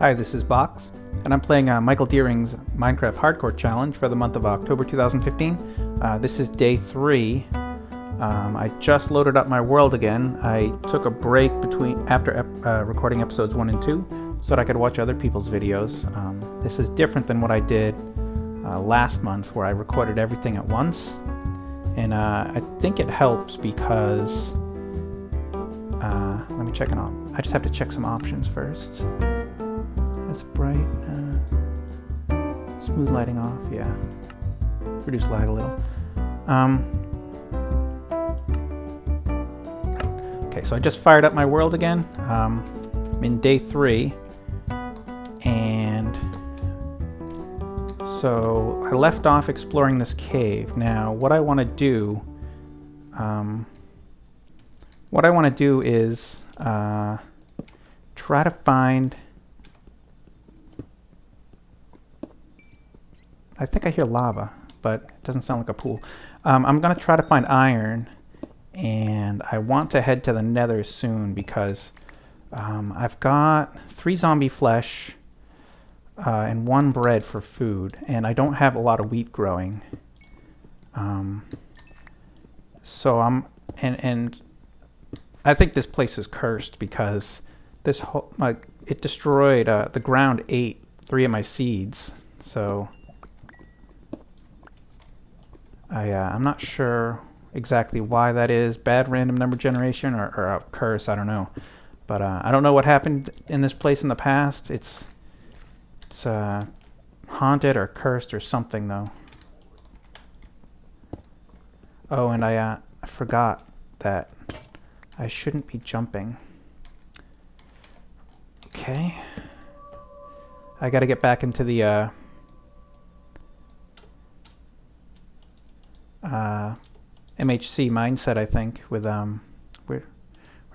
Hi, this is Box, and I'm playing Michael Deering's Minecraft Hardcore Challenge for the month of October 2015. This is day 3. I just loaded up my world again. I took a break after recording episodes 1 and 2 so that I could watch other people's videos. This is different than what I did last month, where I recorded everything at once. And I think it helps because... let me check it out. I just have to check some options first. Bright, smooth lighting off, yeah, reduce light a little. Okay, so I just fired up my world again. I'm in day 3, and so I left off exploring this cave. Now what I want to do, is try to find... I think I hear lava, but it doesn't sound like a pool. I'm going to try to find iron, and I want to head to the nether soon because I've got 3 zombie flesh and 1 bread for food, and I don't have a lot of wheat growing. And I think this place is cursed because this whole, like, it destroyed, the ground ate 3 of my seeds, so... I'm not sure exactly why that is. Bad random number generation or a curse, I don't know. But I don't know what happened in this place in the past. It's haunted or cursed or something, though. Oh, and I forgot that I shouldn't be jumping. Okay. I gotta get back into the... MHC mindset, I think, with where'd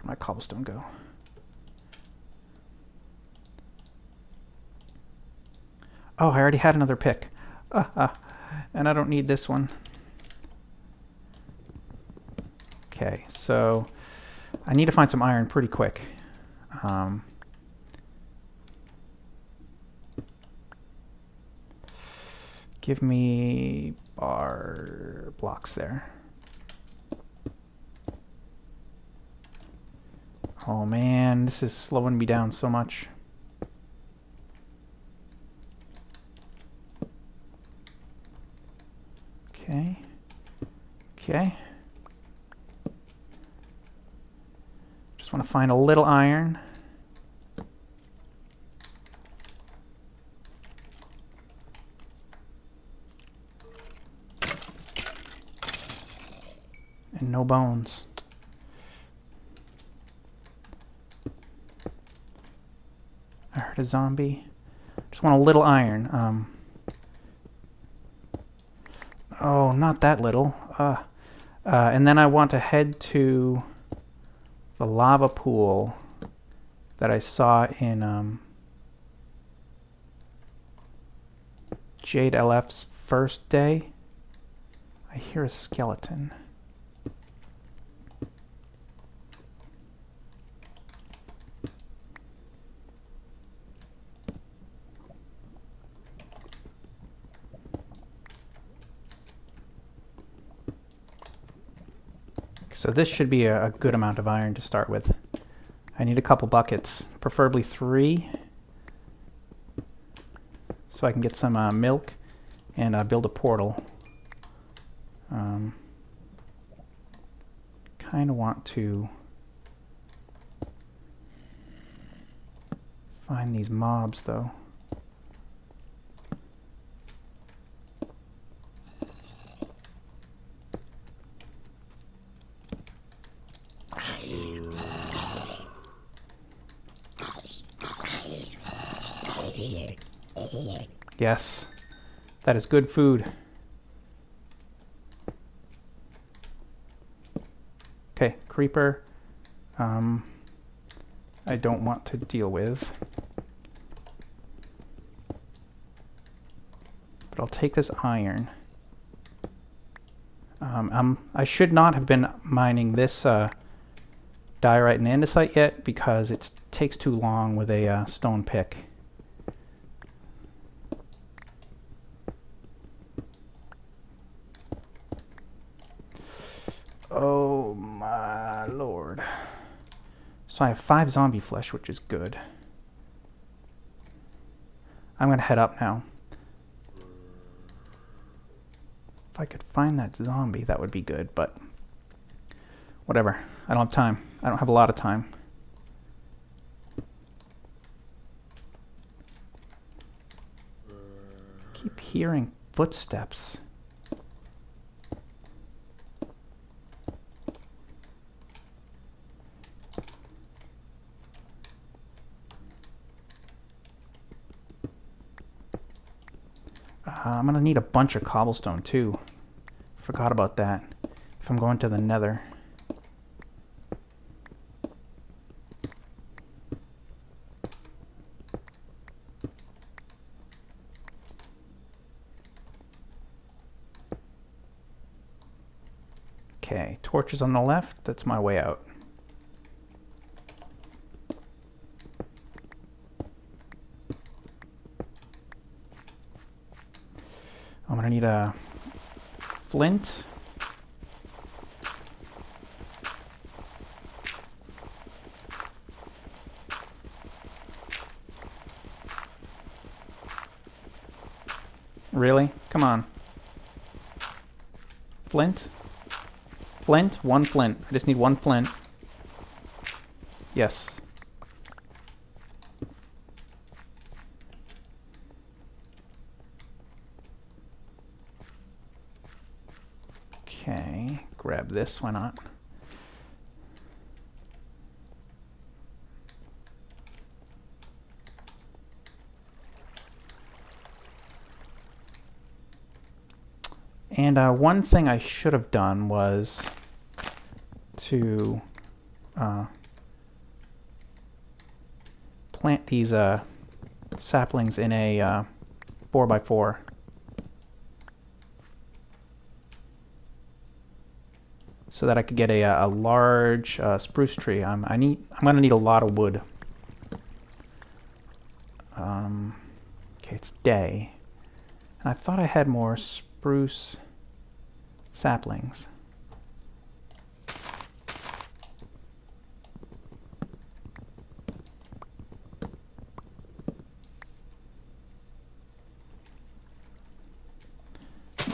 my cobblestone go? Oh, I already had another pick. And I don't need this one. Okay, so I need to find some iron pretty quick. Give me bar blocks there. Oh man, this is slowing me down so much. Okay. Okay. Just want to find a little iron. No bones. I heard a zombie. Just want a little iron. Oh, not that little. And then I want to head to the lava pool that I saw in Jade LF's first day. I hear a skeleton. So this should be a good amount of iron to start with. I need a couple buckets, preferably 3, so I can get some milk and build a portal. Kind of want to find these mobs, though. Yes, that is good food. Okay, creeper. I don't want to deal with. But I'll take this iron. I should not have been mining this diorite and andesite yet because it takes too long with a stone pick. my lord. So I have 5 zombie flesh, which is good. I'm going to head up now. If I could find that zombie, that would be good, but whatever. I don't have time. I don't have a lot of time. Keep hearing footsteps. I'm going to need a bunch of cobblestone, too. Forgot about that. If I'm going to the nether. Okay, torches on the left. That's my way out. I'm going to need a flint. Really? Come on. Flint? Flint? One flint. I just need one flint. Yes. This, why not? And one thing I should have done was to plant these saplings in a 4x4. So that I could get a large spruce tree. I'm gonna need a lot of wood. Okay, it's day, and I thought I had more spruce saplings.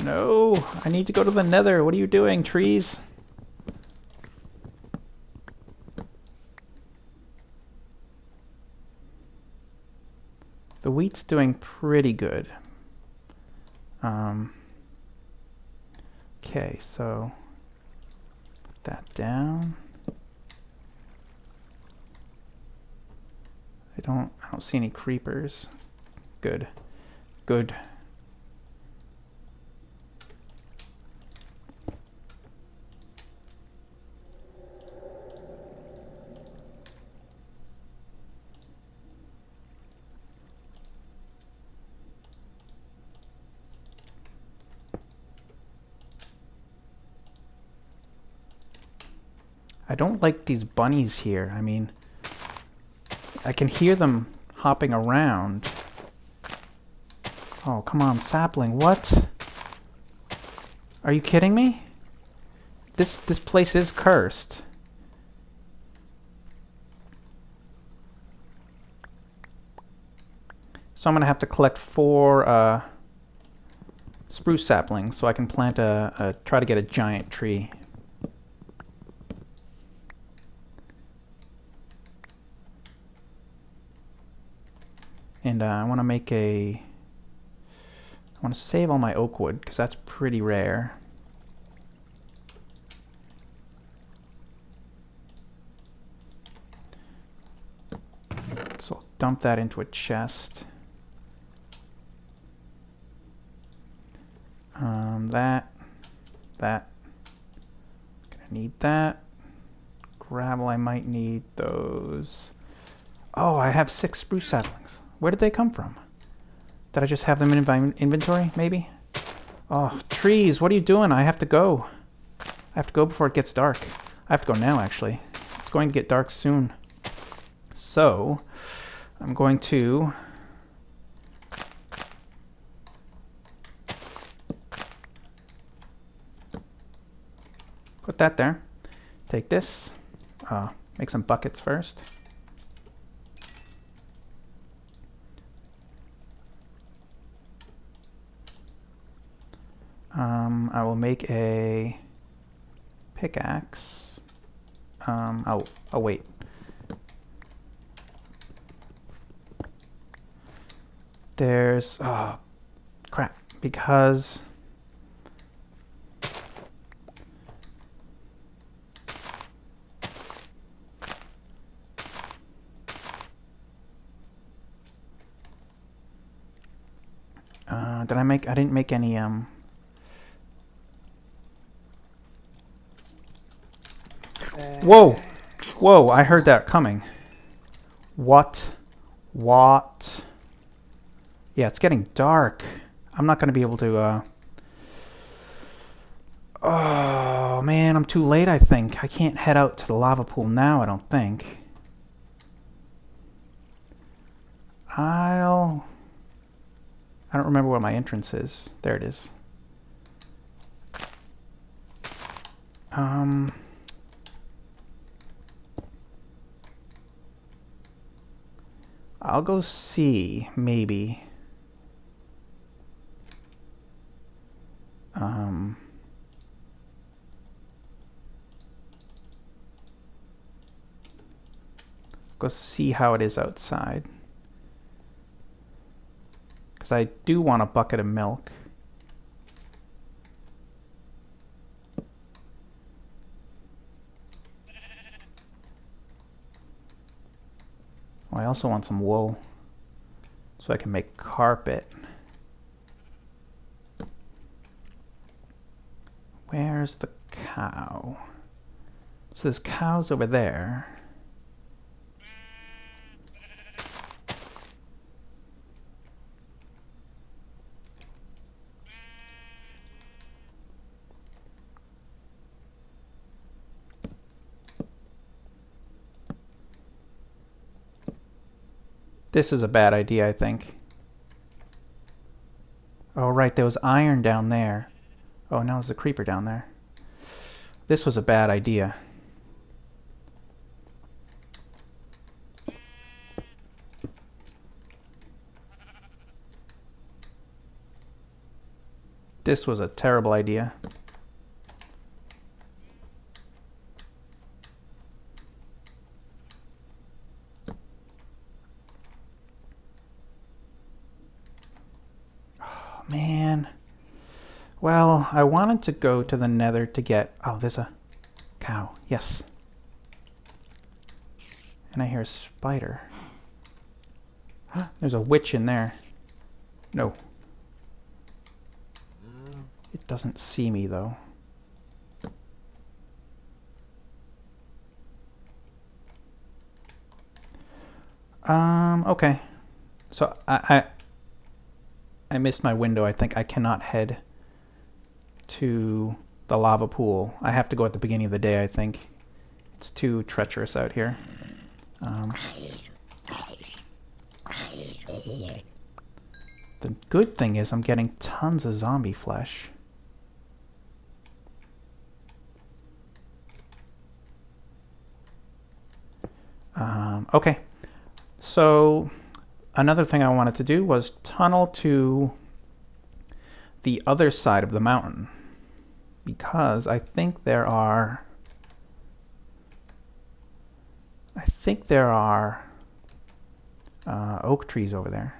No, I need to go to the nether. What are you doing, trees? The wheat's doing pretty good. Okay, so put that down. I don't see any creepers. Good. Good. I don't like these bunnies here. I mean, I can hear them hopping around. Oh, come on, sapling. What? Are you kidding me? This place is cursed. So I'm going to have to collect 4 spruce saplings so I can plant try to get a giant tree. And I want to make I want to save all my oak wood because that's pretty rare. So I'll dump that into a chest. Gonna need that. Gravel, I might need those. Oh, I have 6 spruce saplings. Where did they come from? Did I just have them in my inventory, maybe? Oh, trees, what are you doing? I have to go. I have to go before it gets dark. I have to go now, actually. It's going to get dark soon. So, I'm going to... put that there. Take this. make some buckets first. I will make a pickaxe. Oh wait. There's, oh, crap, because I didn't make any, Whoa! Whoa, I heard that coming. What? What? Yeah, it's getting dark. I'm not going to be able to, Oh, man, I'm too late, I think. I can't head out to the lava pool now, I don't think. I don't remember where my entrance is. There it is. I'll go see, maybe. Go see how it is outside. Because I do want a bucket of milk. Oh, I also want some wool so I can make carpet. Where's the cow? So there's cows over there. This is a bad idea, I think. Oh, right, there was iron down there. Oh, now there's a creeper down there. This was a bad idea. This was a terrible idea. Well, I wanted to go to the nether to get... Oh, there's a cow. Yes. And I hear a spider. There's a witch in there. No. It doesn't see me, though. Okay. So, I missed my window. I think I cannot head to the lava pool. I have to go at the beginning of the day, I think. It's too treacherous out here. The good thing is I'm getting tons of zombie flesh. Okay, so another thing I wanted to do was tunnel to the other side of the mountain, because I think there are oak trees over there.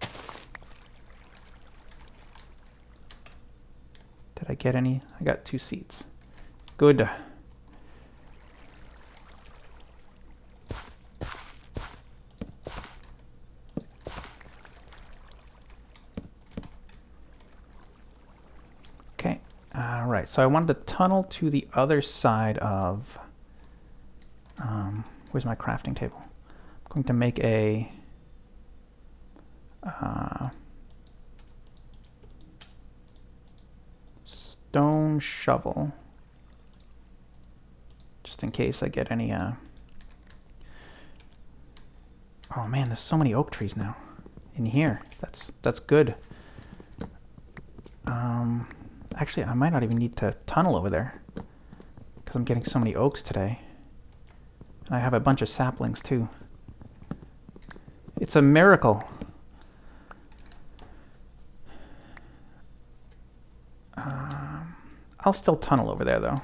Did I get any? I got 2 seeds. Good. Alright, so I wanted to tunnel to the other side of... where's my crafting table? I'm going to make a... stone shovel. Just in case I get any... Oh man, there's so many oak trees now in here. That's good. Actually, I might not even need to tunnel over there, because I'm getting so many oaks today. And I have a bunch of saplings, too. It's a miracle. I'll still tunnel over there, though.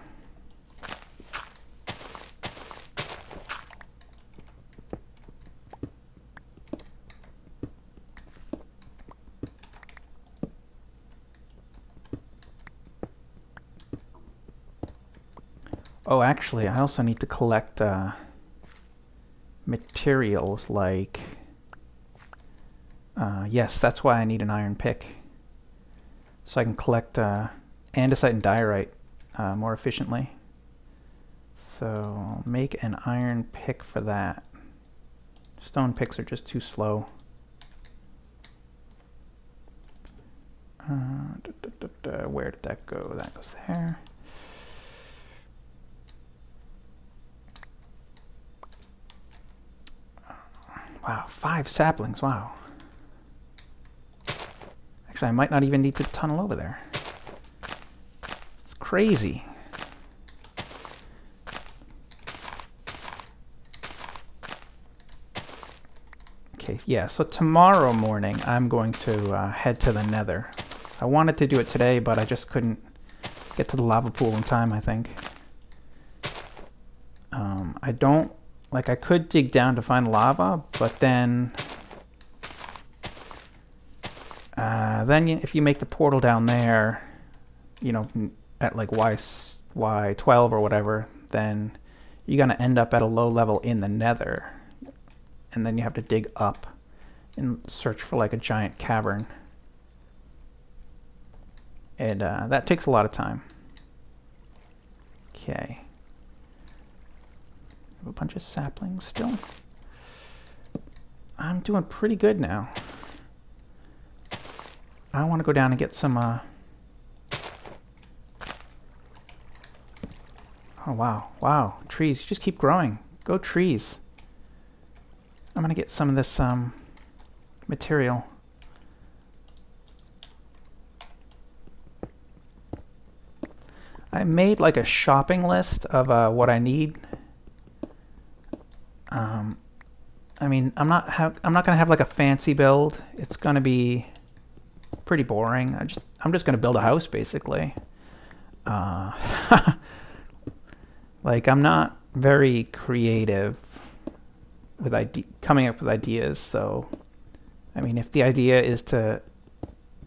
Oh, actually, I also need to collect materials like... yes, that's why I need an iron pick. So I can collect andesite and diorite more efficiently. So make an iron pick for that. Stone picks are just too slow. Where did that go? That goes there. Wow, 5 saplings, wow. Actually, I might not even need to tunnel over there. It's crazy. Okay, yeah, so tomorrow morning I'm going to head to the Nether. I wanted to do it today, but I just couldn't get to the lava pool in time, I think. Like, I could dig down to find lava, but then if you make the portal down there, you know, at like Y12 or whatever, then you're going to end up at a low level in the Nether. And then you have to dig up and search for, like, a giant cavern. And that takes a lot of time. Okay. A bunch of saplings still. I'm doing pretty good now. I want to go down and get some... Oh, wow. Wow. Trees. You just keep growing. Go trees. I'm going to get some of this material. I made like a shopping list of what I need. I mean, I'm not gonna have like a fancy build. It's gonna be pretty boring. I'm just gonna build a house basically. Like, I'm not very creative with coming up with ideas. So, I mean, if the idea is to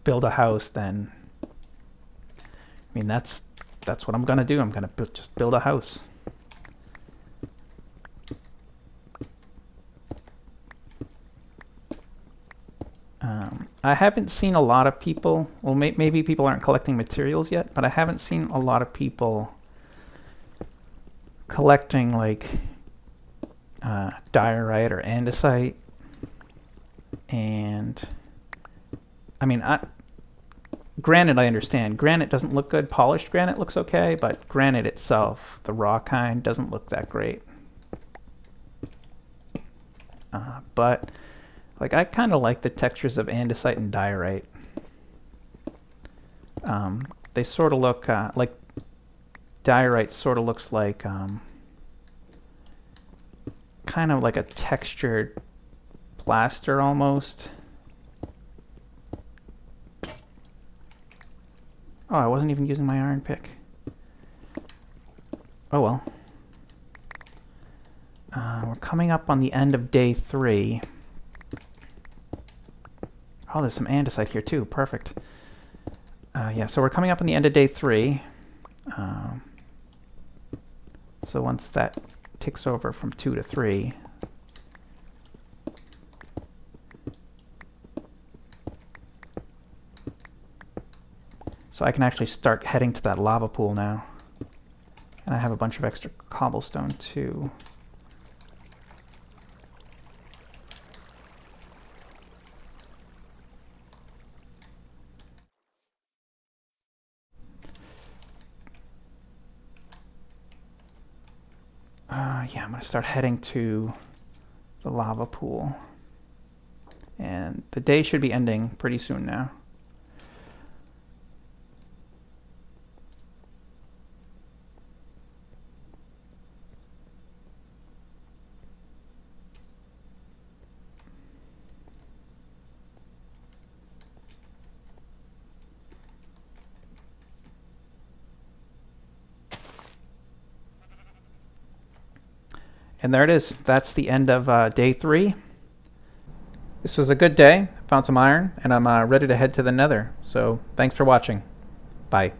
build a house, then I mean that's what I'm gonna do. I'm gonna just build a house. I haven't seen a lot of people, well, maybe people aren't collecting materials yet, but I haven't seen a lot of people collecting, like, diorite or andesite. And, I mean, granite, I understand. Granite doesn't look good. Polished granite looks okay, but granite itself, the raw kind, doesn't look that great. But... like, I kind of like the textures of andesite and diorite. They sort of look, like, diorite sort of looks like, kind of like a textured plaster almost. Oh, I wasn't even using my iron pick. Oh, well. We're coming up on the end of day 3. Oh, there's some andesite here too. Perfect. Yeah, so we're coming up on the end of day 3. So once that ticks over from 2 to 3, so I can actually start heading to that lava pool now. And I have a bunch of extra cobblestone too. Yeah, I'm going to start heading to the lava pool. And the day should be ending pretty soon now. And there it is. That's the end of day 3. This was a good day. Found some iron, and I'm ready to head to the Nether. So thanks for watching. Bye.